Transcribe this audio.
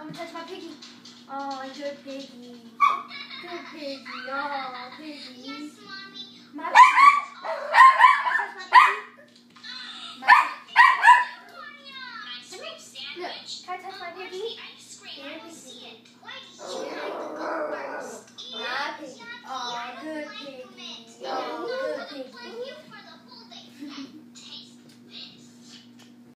I'm gonna touch my piggy. Oh, good piggy. Good piggy. Oh, piggy. Yes, mommy. My Look, can I touch my piggy? Where's the ice cream? I don't see it. Why did you like the go first?